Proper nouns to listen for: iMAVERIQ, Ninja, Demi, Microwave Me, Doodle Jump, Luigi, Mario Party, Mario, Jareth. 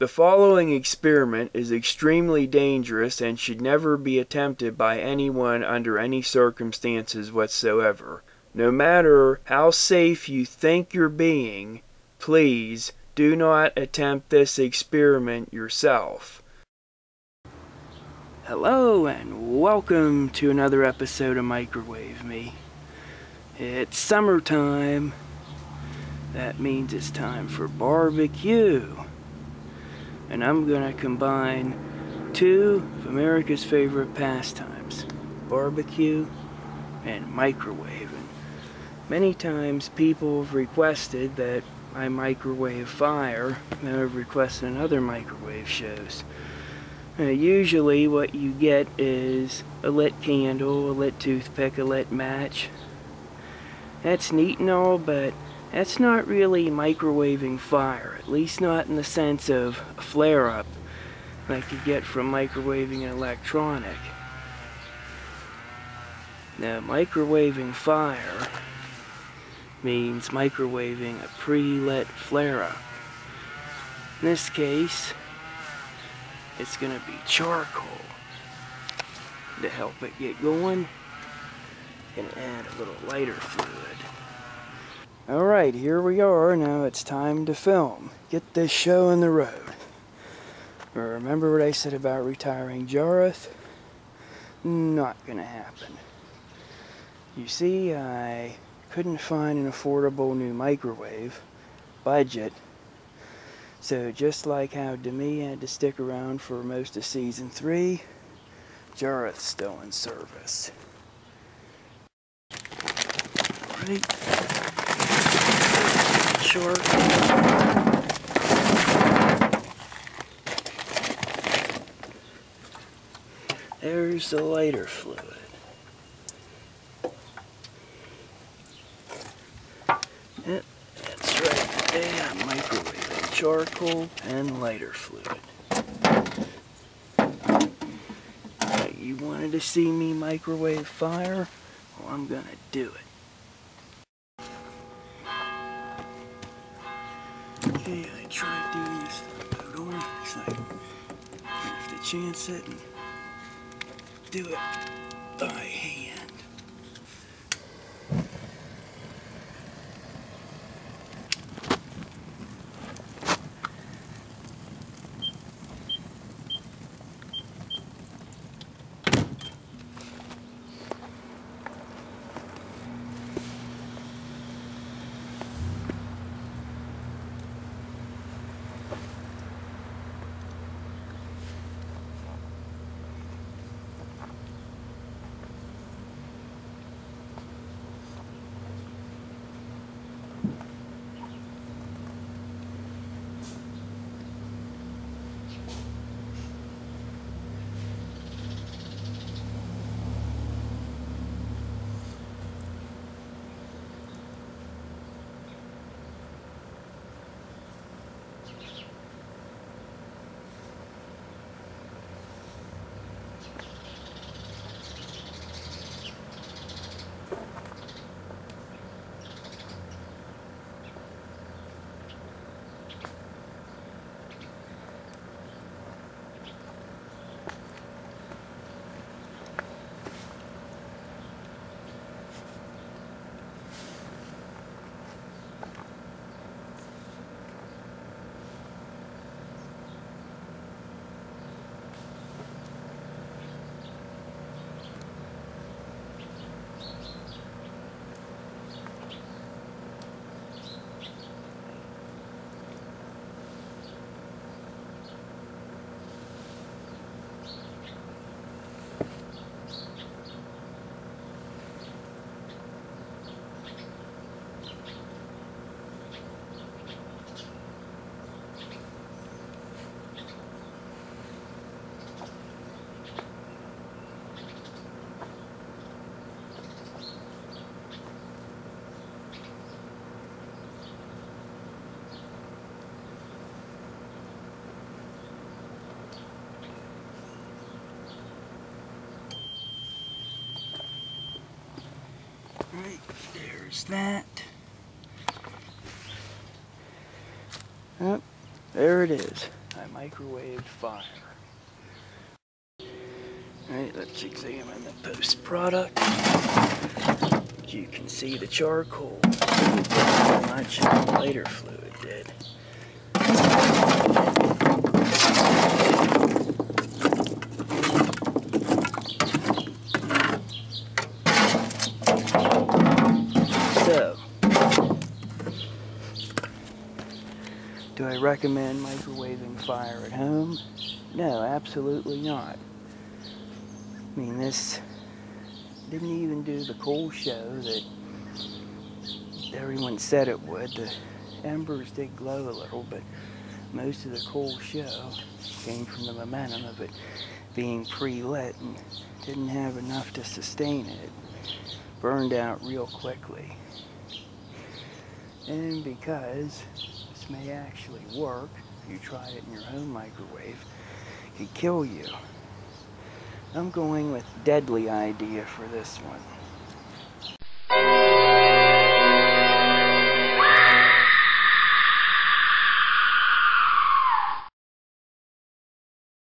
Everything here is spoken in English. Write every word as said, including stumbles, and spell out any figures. The following experiment is extremely dangerous and should never be attempted by anyone under any circumstances whatsoever. No matter how safe you think you're being, please do not attempt this experiment yourself. Hello and welcome to another episode of Microwave Me. It's summertime. That means it's time for barbecue. And I'm gonna combine two of America's favorite pastimes, barbecue and microwaving. Many times people have requested that I microwave fire, and I've requested in other microwave shows. Now, usually what you get is a lit candle, a lit toothpick, a lit match. That's neat and all, but that's not really microwaving fire, at least not in the sense of a flare-up like you get from microwaving an electronic. Now, microwaving fire means microwaving a pre-lit flare-up. In this case, it's going to be charcoal. To help it get going, I'm going to add a little lighter fluid. Alright, here we are. Now it's time to film. Get this show on the road. Remember what I said about retiring Jareth? Not going to happen. You see, I couldn't find an affordable new microwave budget. So just like how Demi had to stick around for most of season three, Jareth's still in service. Alright. Sure. There's the lighter fluid. Yep, that's right. Yeah, microwave. Charcoal and lighter fluid. Right, you wanted to see me microwave fire? Well, I'm gonna do it. Okay, I tried doing this without the door, so I have to chance it and do it by hand. There's that. Yep, there it is. I microwave fire. Alright, let's examine the post product. You can see the charcoal much as the lighter fluid did. So, do I recommend microwaving fire at home? No, absolutely not. I mean, this didn't even do the coal show that everyone said it would. The embers did glow a little, but most of the coal show came from the momentum of it being pre-lit and didn't have enough to sustain it. It burned out real quickly. And because this may actually work, if you try it in your own microwave, it could kill you. I'm going with deadly idea for this one.